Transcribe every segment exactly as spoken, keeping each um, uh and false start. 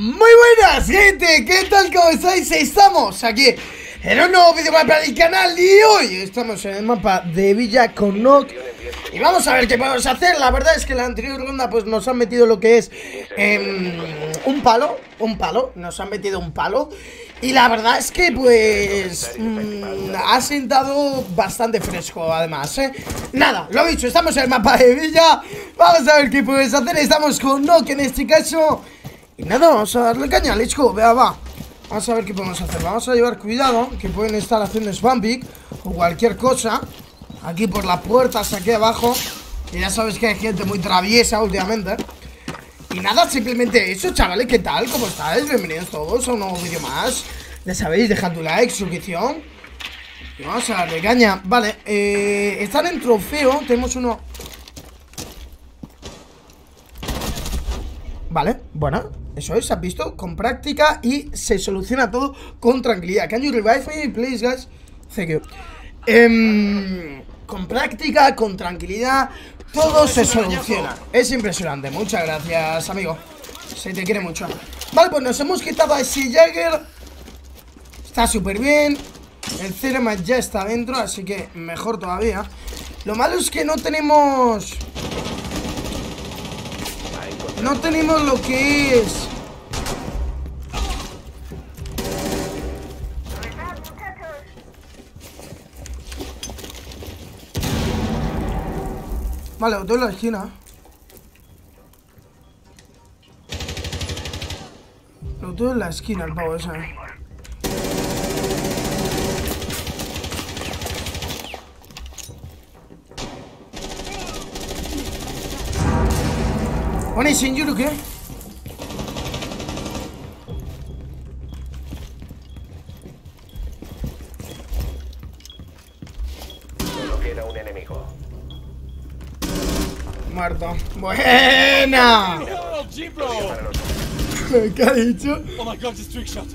Muy buenas, gente, ¿qué tal? ¿Cómo estáis? Estamos aquí en un nuevo vídeo para el canal y hoy estamos en el mapa de Villa Connoc y vamos a ver qué podemos hacer. La verdad es que en la anterior ronda pues nos han metido lo que es eh, un palo, un palo, nos han metido un palo y la verdad es que pues mm, ha sentado bastante fresco además, ¿eh? Nada, lo dicho, estamos en el mapa de Villa, vamos a ver qué podemos hacer, estamos con Connoc en este caso. Y nada, vamos a darle caña, let's go, vea, va. Vamos a ver qué podemos hacer, vamos a llevar cuidado, que pueden estar haciendo spam pick o cualquier cosa. Aquí por las puertas, aquí abajo, que ya sabes que hay gente muy traviesa últimamente. Y nada, simplemente eso, chavales, ¿qué tal? ¿Cómo estáis? Bienvenidos todos a un nuevo vídeo más. Ya sabéis, dejad tu like, suscripción. Y vamos a darle caña, vale, eh, están en trofeo, tenemos uno. Vale, bueno, eso es, ¿has visto? Con práctica y se soluciona todo con tranquilidad. Can you revive me, please, guys? Thank you. Um, con práctica, con tranquilidad, todo se soluciona. Es impresionante, muchas gracias, amigo. Se te quiere mucho. Vale, pues nos hemos quitado a ese Jagger. Está súper bien. El Cerema ya está dentro, así que mejor todavía. Lo malo es que no tenemos... No tenemos lo que es. Vale, otro en la esquina. Otro en la esquina, el pavo ese. One is in you, ¿qué? Solo queda un enemigo. Muerto. Buena. ¿Qué ha dicho? Oh my God, it's trick shot.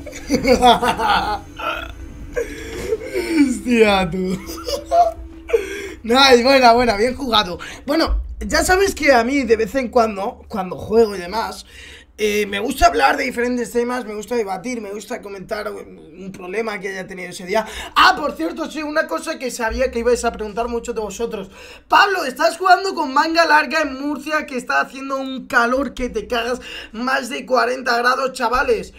Hostia, tú. Nice, buena, buena, bien jugado. Bueno. Ya sabéis que a mí de vez en cuando, cuando juego y demás, eh, me gusta hablar de diferentes temas, me gusta debatir, me gusta comentar un problema que haya tenido ese día. Ah, por cierto, sí, una cosa que sabía que ibais a preguntar muchos de vosotros. Pablo, estás jugando con manga larga en Murcia, que está haciendo un calor que te cagas, más de cuarenta grados, chavales.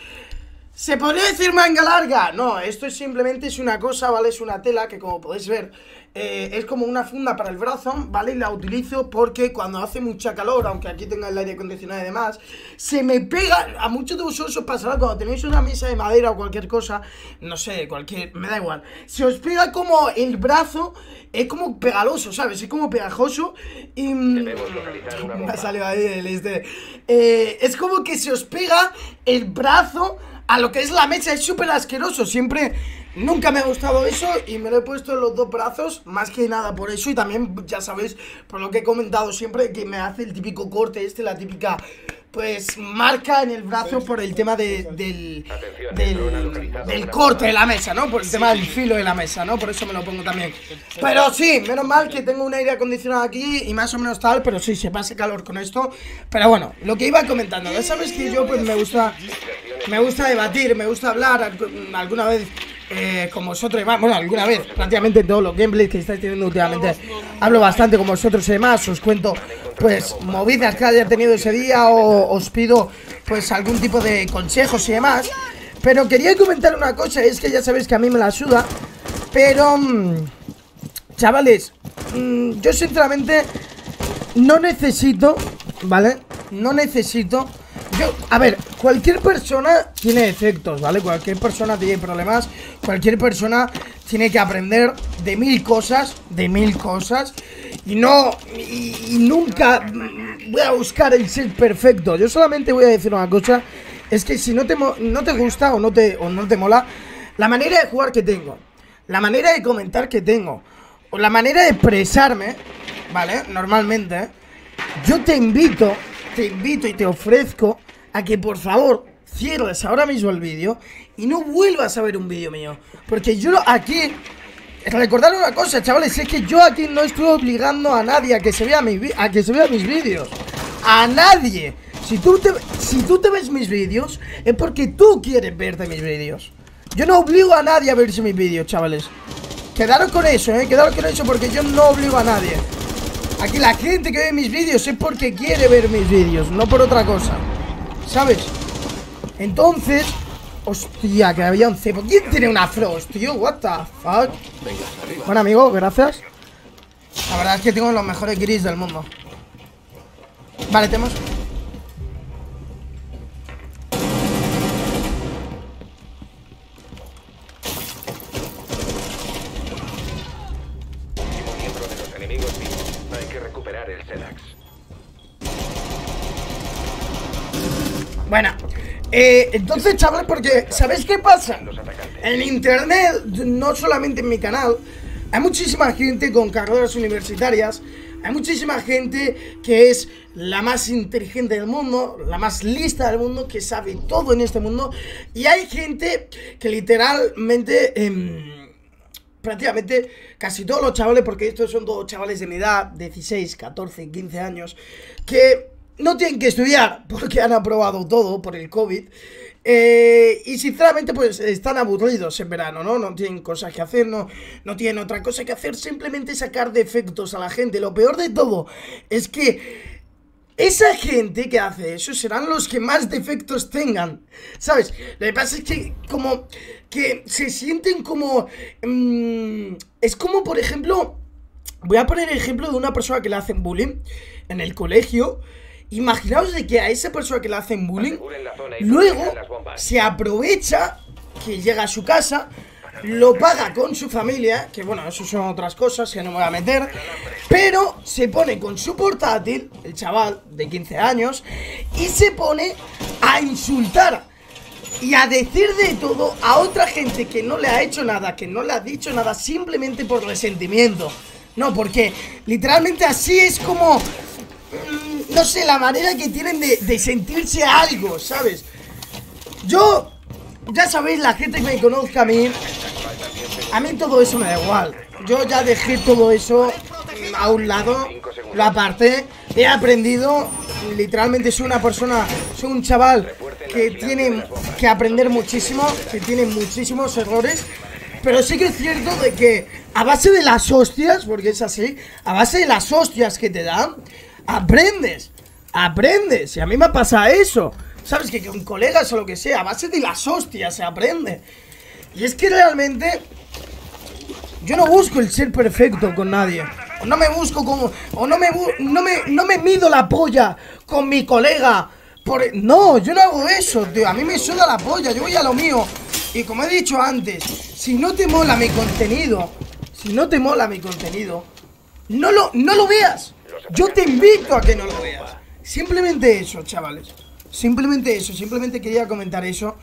¿Se podría decir manga larga? No, esto es simplemente es una cosa, ¿vale? Es una tela que, como podéis ver, eh, es como una funda para el brazo, ¿vale? Y la utilizo porque cuando hace mucha calor, aunque aquí tenga el aire acondicionado y demás, se me pega. A muchos de vosotros os pasará cuando tenéis una mesa de madera o cualquier cosa, no sé, cualquier, me da igual. Se os pega como el brazo, es como pegaloso, ¿sabes? Es como pegajoso y... Debemos localizar una bomba. Me ha salido ahí el este. Eh, es como que se os pega el brazo a lo que es la mesa, es súper asqueroso. Siempre, nunca me ha gustado eso y me lo he puesto en los dos brazos, más que nada por eso. Y también, ya sabéis, por lo que he comentado siempre, que me hace el típico corte este, la típica, pues, marca en el brazo por el tema de, del, del, del corte de la mesa, ¿no? Por el tema del filo de la mesa, ¿no? Por eso me lo pongo también. Pero sí, menos mal que tengo un aire acondicionado aquí y más o menos tal, pero sí, se pasa calor con esto. Pero bueno, lo que iba comentando, ya sabéis que yo, pues, me gusta... Me gusta debatir, me gusta hablar alguna vez eh, con vosotros y demás. Bueno, alguna vez, prácticamente en todos los gameplays que estáis teniendo últimamente hablo bastante con vosotros y demás. Os cuento, pues, movidas que haya tenido ese día o os pido, pues, algún tipo de consejos y demás. Pero quería comentar una cosa, es que ya sabéis que a mí me la suda. Pero, mmm, chavales, mmm, yo sinceramente no necesito, ¿vale? No necesito... Yo, a ver, cualquier persona tiene defectos, ¿vale? Cualquier persona tiene problemas, cualquier persona tiene que aprender de mil cosas, de mil cosas. Y no, y, y nunca voy a buscar el ser perfecto. Yo solamente voy a decir una cosa, es que si no te, no te gusta o no te, o no te mola la manera de jugar que tengo, la manera de comentar que tengo, o la manera de expresarme, ¿vale? Normalmente, ¿eh? Yo te invito... Te invito y te ofrezco a que por favor cierres ahora mismo el vídeo y no vuelvas a ver un vídeo mío. Porque yo aquí, recordad una cosa, chavales, es que yo aquí no estoy obligando a nadie a que se vea, mi, a que se vea mis vídeos. A nadie. Si tú te, si tú te ves mis vídeos, es porque tú quieres verte mis vídeos. Yo no obligo a nadie a verse mis vídeos, chavales. Quedaros con eso, eh, quedaros con eso, porque yo no obligo a nadie. Aquí la gente que ve mis vídeos es porque quiere ver mis vídeos, no por otra cosa, ¿sabes? Entonces... Hostia, que había un cepo. ¿Quién tiene una Frost, tío? What the fuck. Bueno, amigo, gracias. La verdad es que tengo los mejores gris del mundo. Vale, tenemos... Bueno, eh, entonces, chavales, porque ¿sabéis qué pasa? En internet, no solamente en mi canal, hay muchísima gente con carreras universitarias. Hay muchísima gente que es la más inteligente del mundo, la más lista del mundo, que sabe todo en este mundo. Y hay gente que literalmente... Eh, prácticamente casi todos los chavales, porque estos son todos chavales de mi edad, dieciséis, catorce, quince años, que no tienen que estudiar porque han aprobado todo por el COVID, eh, y sinceramente pues están aburridos en verano, ¿no? No tienen cosas que hacer, no, no tienen otra cosa que hacer, simplemente sacar defectos a la gente. Lo peor de todo es que esa gente que hace eso serán los que más defectos tengan, ¿sabes? Lo que pasa es que como que se sienten como... Mmm, es como, por ejemplo, voy a poner el ejemplo de una persona que le hacen bullying en el colegio. Imaginaos de que a esa persona que le hacen bullying luego se aprovecha que llega a su casa, lo paga con su familia, que bueno, eso son otras cosas que no me voy a meter, pero se pone con su portátil, el chaval de quince años, y se pone a insultar y a decir de todo a otra gente que no le ha hecho nada, que no le ha dicho nada, simplemente por resentimiento. No, porque literalmente así es como, no sé, la manera que tienen de, de sentirse algo, ¿sabes? Yo... Ya sabéis, la gente que me conozca a mí, a mí todo eso me da igual. Yo ya dejé todo eso a un lado, lo aparté, he aprendido. Literalmente soy una persona, soy un chaval que tiene que aprender muchísimo, que tiene muchísimos errores. Pero sí que es cierto de que a base de las hostias, porque es así, a base de las hostias que te dan, aprendes, aprendes. Y a mí me pasa eso. ¿Sabes? Que con colegas o lo que sea, a base de las hostias se aprende. Y es que realmente yo no busco el ser perfecto con nadie. O no me busco como... O no me, no me, no me mido la polla con mi colega por... No, yo no hago eso, tío. A mí me suda la polla, yo voy a lo mío. Y como he dicho antes, si no te mola mi contenido, si no te mola mi contenido, no lo, no lo veas. Yo te invito a que no lo veas. Simplemente eso, chavales. Simplemente eso, simplemente quería comentar eso.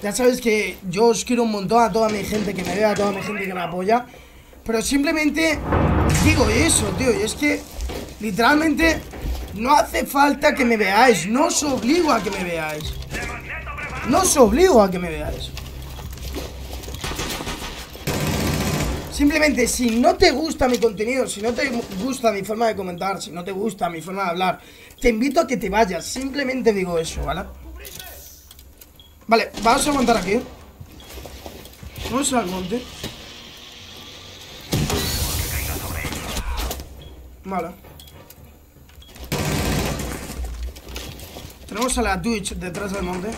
Ya sabéis que yo os quiero un montón, a toda mi gente que me vea, a toda mi gente que me apoya. Pero simplemente digo eso, tío, y es que literalmente no hace falta que me veáis. No os obligo a que me veáis. No os obligo a que me veáis. Simplemente si no te gusta mi contenido, si no te gusta mi forma de comentar, si no te gusta mi forma de hablar, te invito a que te vayas, simplemente digo eso, ¿vale? Vale, vamos a aguantar aquí. Vamos a aguantar. Vale. Tenemos a la Twitch detrás del monte.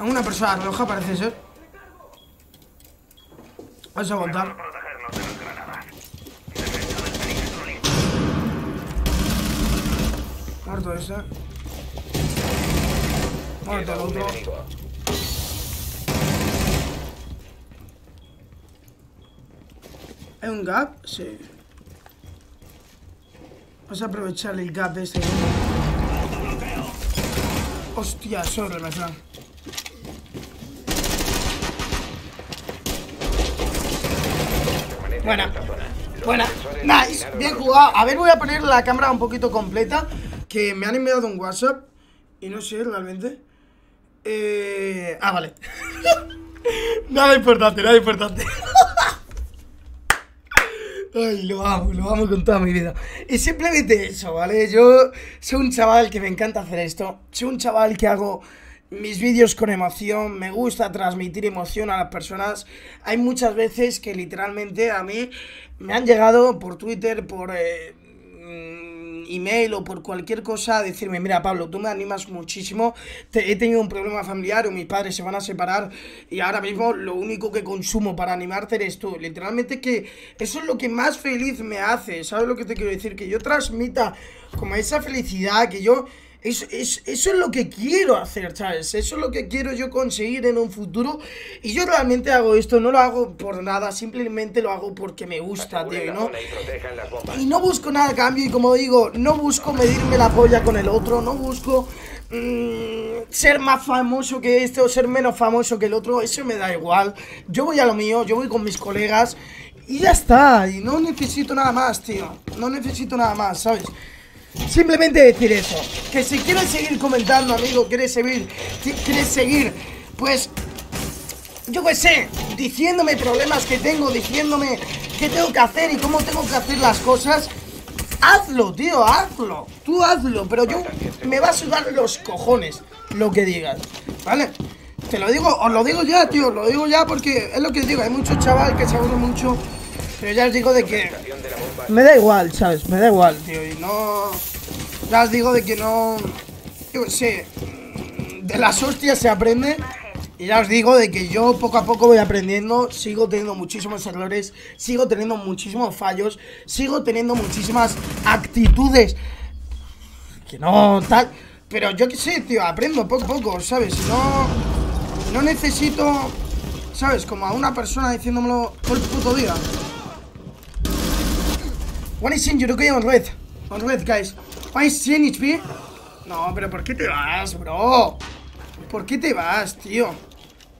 A una persona roja parece ser. Vamos a aguantar. Muerto ese. Muerto el otro. ¿Hay un gap? Sí. Vamos a aprovechar el gap de este. Hostia, sobre la sala. Buena, buena, nice, bien jugado. A ver, voy a poner la cámara un poquito completa, que me han enviado un WhatsApp y no sé realmente. Eh... Ah, vale. Nada importante, nada importante. Ay, lo amo, lo amo con toda mi vida. Y simplemente eso, ¿vale? Yo soy un chaval que me encanta hacer esto. Soy un chaval que hago mis vídeos con emoción, me gusta transmitir emoción a las personas. Hay muchas veces que literalmente a mí me han llegado por Twitter, por eh, email o por cualquier cosa a decirme: mira, Pablo, tú me animas muchísimo, te, he tenido un problema familiar o mis padres se van a separar y ahora mismo lo único que consumo para animarte eres tú. Literalmente que eso es lo que más feliz me hace, ¿sabes lo que te quiero decir? Que yo transmita como esa felicidad, que yo... Eso, eso, eso es lo que quiero hacer, ¿sabes? Eso es lo que quiero yo conseguir en un futuro. Y yo realmente hago esto, no lo hago por nada, simplemente lo hago porque me gusta, tío, ¿no? Y no busco nada a cambio, y como digo, no busco medirme la polla con el otro, no busco mmm, ser más famoso que este o ser menos famoso que el otro, eso me da igual. Yo voy a lo mío, yo voy con mis colegas y ya está, y no necesito nada más, tío, no necesito nada más, ¿sabes? Simplemente decir eso. Que si quieres seguir comentando, amigo, quieres seguir, quieres seguir, pues, yo qué sé, diciéndome problemas que tengo, diciéndome qué tengo que hacer y cómo tengo que hacer las cosas, hazlo, tío, hazlo. Tú hazlo, pero yo me va a sudar los cojones lo que digas, ¿vale? Te lo digo, os lo digo ya, tío, os lo digo ya porque es lo que os digo. Hay muchos chavales que se aburren mucho. Pero ya os digo de que me da igual, ¿sabes? Me da igual, tío. Y no... Ya os digo de que no... Yo qué sé, de las hostias se aprende. Y ya os digo de que yo poco a poco voy aprendiendo. Sigo teniendo muchísimos errores, sigo teniendo muchísimos fallos, sigo teniendo muchísimas actitudes que no tal. Pero yo qué sé, tío, aprendo poco a poco, ¿sabes? No... No necesito... ¿Sabes? Como a una persona diciéndomelo todo el puto día. One is in Yuruki on red. On red, guys. One is in H P. No, pero ¿por qué te vas, bro? ¿Por qué te vas, tío?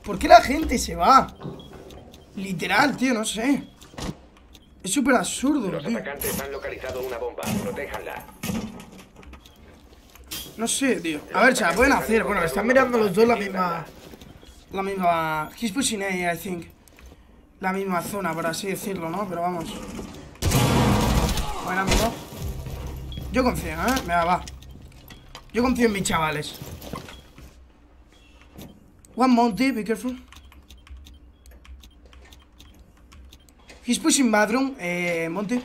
¿Por qué la gente se va? Literal, tío, no sé. Es súper absurdo. Los tío. Atacantes han localizado una bomba. Protéjanla. No sé, tío. A ver, se la pueden hacer. Bueno, están mirando los dos la misma... La misma... He's pushing A, I think. La misma zona, por así decirlo, ¿no? Pero vamos... Bueno, amigo, yo confío, ¿eh? Venga, va. Yo confío en mis chavales. One Mounty, be careful. He's pushing bathroom, eh, Monty.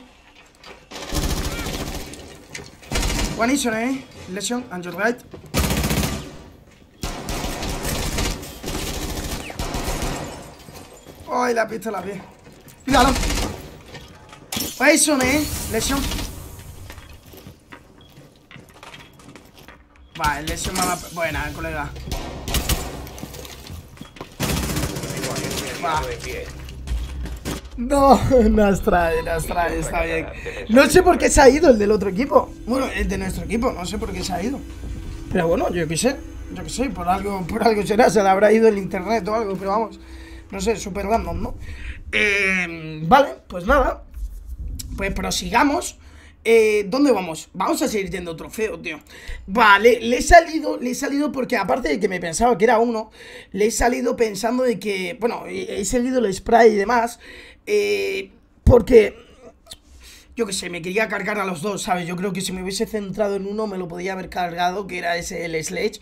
One is on A, lesson, and your right. Ay, la pista la vi. Cuidado. Bison, eh, Lesion. Vale, Lesion va a... Buena, colega. Va. No, nos trae, nos trae, está bien. No sé por qué se ha ido el del otro equipo. Bueno, el de nuestro equipo, no sé por qué se ha ido. Pero bueno, yo qué sé. Yo qué sé, por algo, por algo será, se le habrá ido el internet o algo, pero vamos. No sé, super random, ¿no? Eh, vale, pues nada. Pues prosigamos. eh, ¿Dónde vamos? Vamos a seguir yendo trofeo, tío. Vale, le he salido, le he salido porque aparte de que me pensaba que era uno, le he salido pensando de que, bueno, he seguido el spray y demás, eh, porque yo que sé, me quería cargar a los dos, ¿sabes? Yo creo que si me hubiese centrado en uno me lo podía haber cargado, que era ese el Sledge,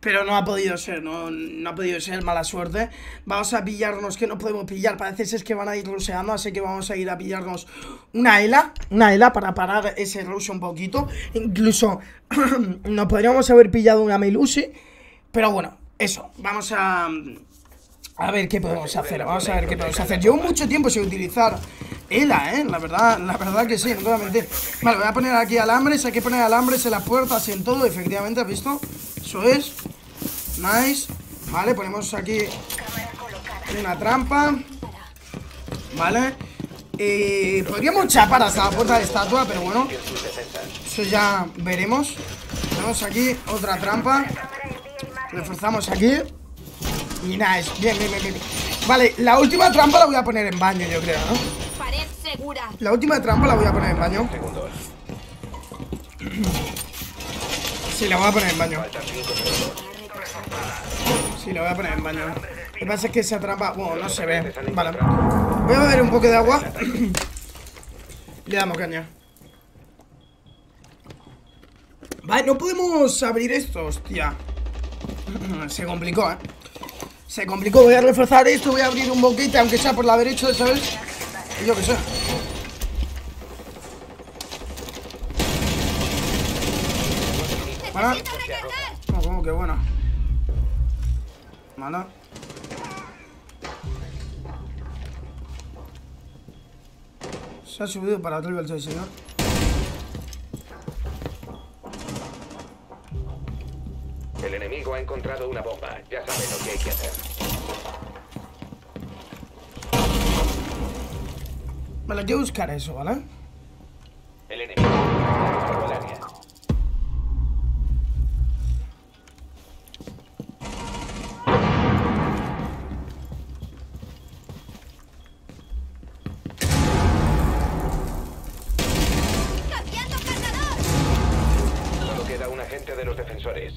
pero no ha podido ser, no, no ha podido ser, mala suerte. Vamos a pillarnos, que no podemos pillar, parece ser que van a ir ruseando, así que vamos a ir a pillarnos una ELA, una ELA para parar ese rush un poquito. Incluso nos podríamos haber pillado una Melusi, pero bueno, eso, vamos a... A ver qué podemos hacer, vamos a ver qué podemos hacer. Llevo mucho tiempo sin utilizar ELA, eh, la verdad, la verdad que sí, no te voy a mentir. Vale, voy a poner aquí alambres, hay que poner alambres en las puertas y en todo, efectivamente, ¿has visto? Eso es, nice. Vale, ponemos aquí una trampa. Vale, eh, podríamos chapar hasta la puerta de estatua, pero bueno, eso ya veremos. Tenemos aquí otra trampa, reforzamos aquí. Y nada, nice. Bien, bien, bien, bien. Vale, la última trampa la voy a poner en baño, yo creo, ¿no? Pared segura. La última trampa la voy a poner en baño. Sí, la voy a poner en baño. Sí, la voy a poner en baño. Lo que pasa es que esa trampa... Bueno, no se ve. Vale. Voy a beber un poco de agua. Le damos caña. Vale, no podemos abrir esto, hostia. Se complicó, eh. Se complicó, voy a reforzar esto. Voy a abrir un boquete, aunque sea por la derecha, ¿sabes? Yo qué sé. Bueno. No, como que bueno. Mala. Se ha subido para otro nivel, señor. El enemigo ha encontrado una bomba. Ya sabe lo que hay que hacer. Vale, hay que buscar eso, ¿vale? El enemigo ha encontrado el área. De los defensores.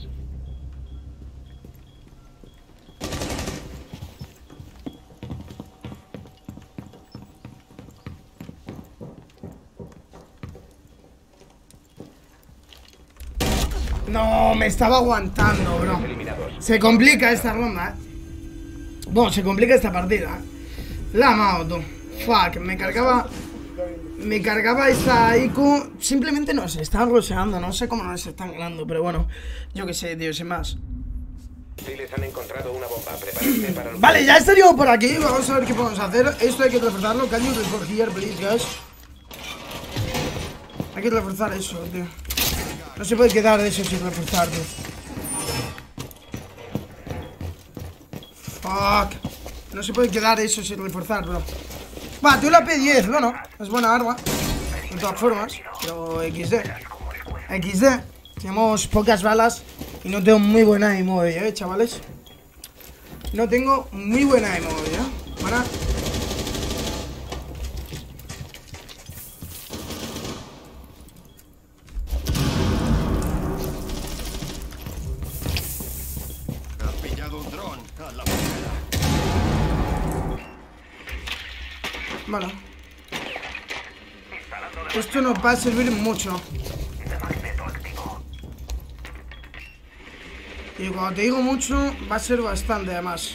No, me estaba aguantando, bro. Se complica esta ronda, eh. Bueno, se complica esta partida. La mauto. Fuck, me cargaba. Me cargaba esa I Q. Simplemente no se están roseando. No sé cómo no se están ganando, pero bueno. Yo qué sé, tío, sin más. Sí, les han encontrado una bomba. Prepárense para los... Vale, ya estaríamos por aquí. Vamos a ver qué podemos hacer. Esto hay que reforzarlo. Can you refor here, please, guys? Hay que reforzar eso, tío. No se puede quedar de eso sin reforzar, tío. Fuck. No se puede quedar eso sin reforzar, bro. Va, tú la P diez, bueno, es buena arma. De todas formas, pero equis de equis de. Tenemos pocas balas y no tengo muy buena aim, eh, chavales. No tengo muy buena aim, eh. Para... Vale. Esto nos va a servir mucho. Y cuando te digo mucho, va a ser bastante, además.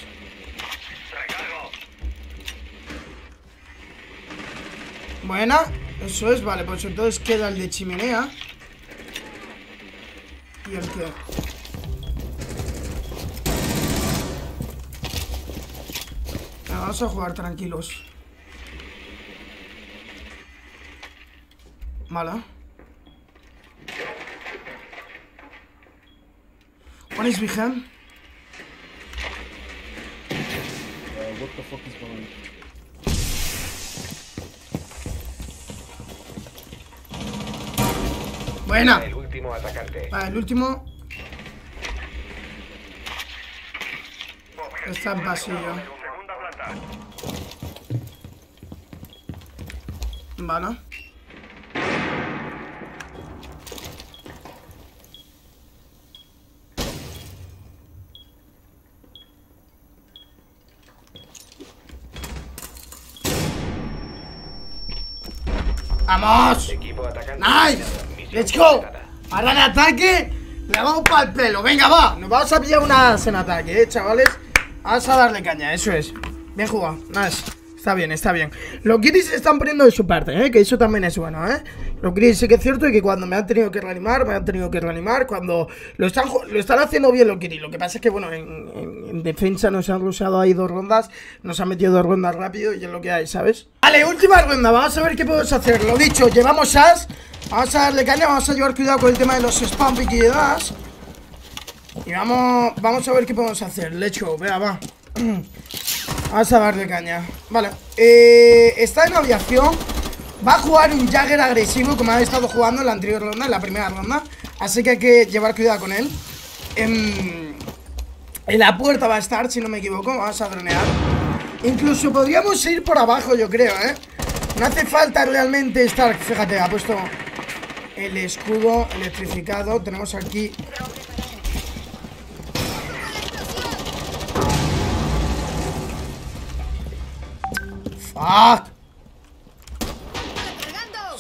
Buena, eso es, vale, pues entonces queda el de chimenea. Y el que... Vamos a jugar tranquilos. Mala. What is behind? Uh, what the fuck is behind? Buena. El último atacante. Vale, el último. Está en pasillo. Vale. ¡Vamos! ¡Nice! ¡Let's go! Ahora en ataque, le vamos para el pelo. Venga, va. Nos vamos a pillar unas en ataque, eh, chavales. Vamos a darle caña, eso es. Bien jugado, nice. Está bien, está bien. Los Kiris están poniendo de su parte, eh, que eso también es bueno, eh. Los Kiris sí que es cierto y que cuando me han tenido que reanimar, me han tenido que reanimar. Cuando lo están, lo están haciendo bien los Kiris. Lo que pasa es que, bueno, en, en, en defensa nos han rusado ahí dos rondas. Nos han metido dos rondas rápido y es lo que hay, ¿sabes? Vale, última ronda, vamos a ver qué podemos hacer. Lo dicho, llevamos as. Vamos a darle caña, vamos a llevar cuidado con el tema de los spam pick y demás. Y vamos, vamos a ver qué podemos hacer. Let's go, vea, va. Vamos a darle caña. Vale, eh, está en aviación. Va a jugar un Jagger agresivo, como ha estado jugando en la anterior ronda, en la primera ronda. Así que hay que llevar cuidado con él. En, en la puerta va a estar, si no me equivoco. Vamos a dronear. Incluso podríamos ir por abajo, yo creo, ¿eh? No hace falta realmente estar... Fíjate, ha puesto el escudo electrificado. Tenemos aquí... ¡Fuck!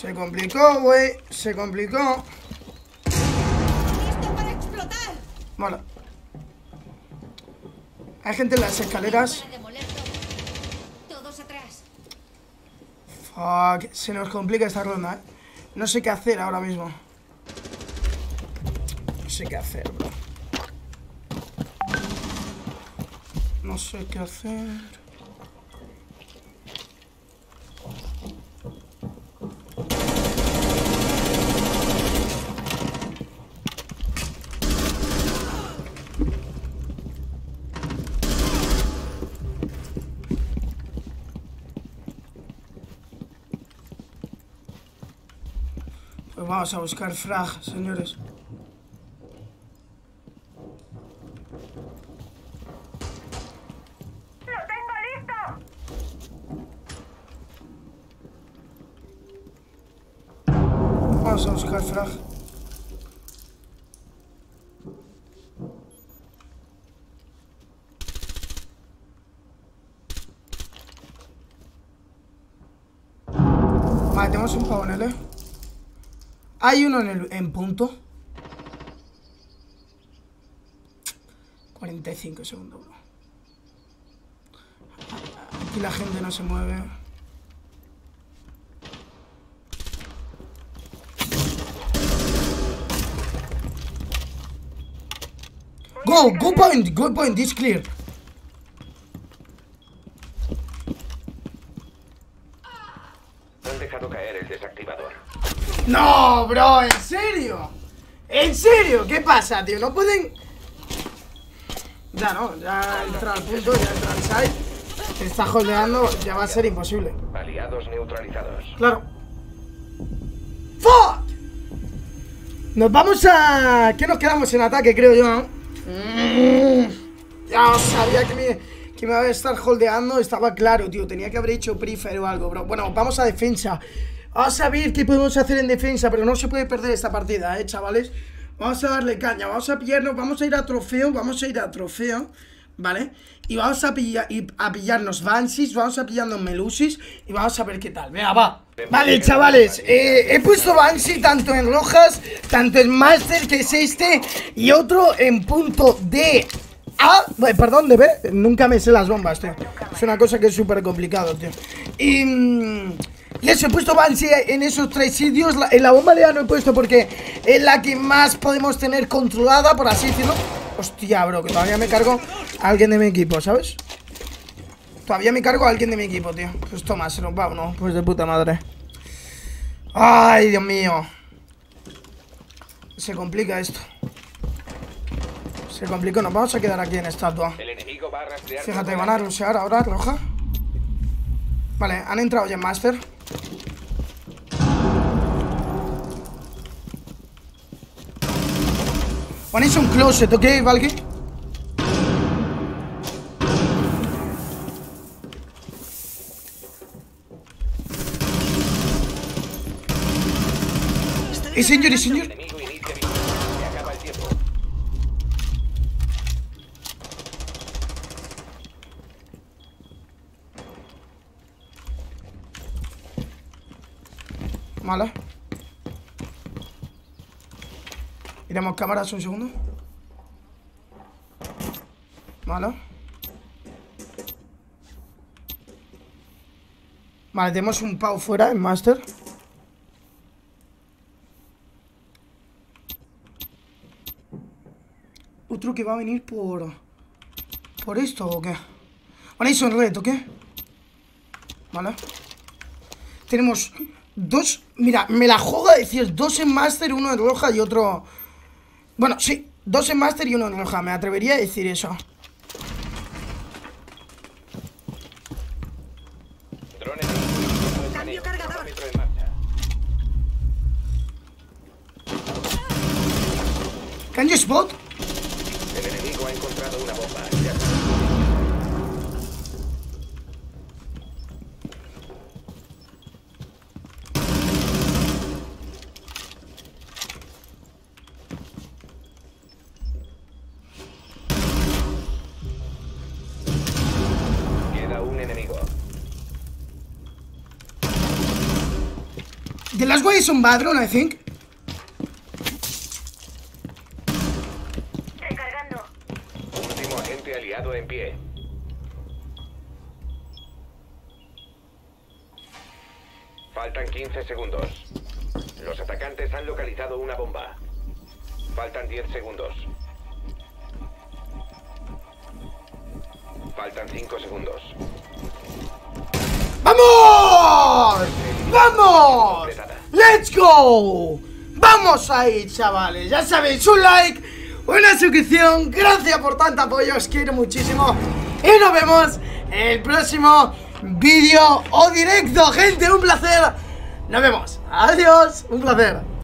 Se Se complicó, güey. Se complicó. ¡Listo para explotar! Mola. Hay gente en las escaleras. Todos atrás. Fuck. Se nos complica esta ronda, eh. No sé qué hacer ahora mismo. No sé qué hacer, bro. No sé qué hacer. Pues vamos a buscar frag, señores. Vamos a buscar frag. Vale, tenemos un pavón, ¿eh? Hay uno en, el, en punto. cuarenta y cinco segundos, bro. Aquí la gente no se mueve. Go, go point, go point, it's clear. Han dejado caer el desactivador. No, bro, en serio. En serio, ¿qué pasa, tío? No pueden. Ya no, ya entra al punto, ya entra al site. Te está holdeando, ya va a ser imposible. Aliados neutralizados. Claro. ¡Fuck! Nos vamos a. ¿Qué nos quedamos en ataque, creo yo, no? Ya sabía que me, que me iba a estar holdeando. Estaba claro, tío, tenía que haber hecho prefer o algo, bro. Bueno, vamos a defensa. Vamos a ver qué podemos hacer en defensa. Pero no se puede perder esta partida, eh, chavales. Vamos a darle caña, vamos a pillarnos. Vamos a ir a trofeo, vamos a ir a trofeo. Vale, y vamos a, pilla, y a pillarnos Banshees, vamos a pillarnos Melusis. Y vamos a ver qué tal, venga, va. Vale, chavales, eh, he puesto Banshee tanto en rojas, tanto en Master, que es este, y otro en punto de A, perdón, de B, nunca me sé las bombas, tío. Es una cosa que es súper complicado, tío. Y, y eso, he puesto Banshee en esos tres sitios. La, en la bomba de A no he puesto porque es la que más podemos tener controlada, por así decirlo. Hostia, bro, que todavía me cargo a alguien de mi equipo, ¿sabes? Todavía me cargo a alguien de mi equipo, tío. Pues toma, se nos va uno, pues de puta madre. Ay, Dios mío. Se complica esto. Se complica, nos vamos a quedar aquí en estatua. Fíjate, van a rushear ahora, roja. Vale, han entrado ya en Master. Ponéis un closet, ¿ok, Valky? Y señor, y señor. Vale. Miramos cámaras un segundo. Vale. Vale, tenemos un pau fuera en Master. Otro que va a venir por... ¿Por esto o qué? Vale, hizo el reto, ¿qué? Vale. Tenemos dos... Mira, me la juega decir dos en Master, uno en roja y otro... Bueno, sí, dos en Master y uno en roja. Me atrevería a decir eso. ¿Can you spot? The last one is on Badron, I think. Recargando. Último agente aliado en pie. Faltan quince segundos. Los atacantes han localizado una bomba. Faltan diez segundos. Faltan cinco segundos. ¡Vamos! ¡Vamos! ¡Let's go! ¡Vamos ahí, chavales! Ya sabéis, un like, una suscripción. Gracias por tanto apoyo, os quiero muchísimo. Y nos vemos en el próximo vídeo o directo, gente. Un placer. Nos vemos. Adiós. Un placer.